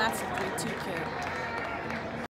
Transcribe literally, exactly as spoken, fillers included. that's a pretty cute.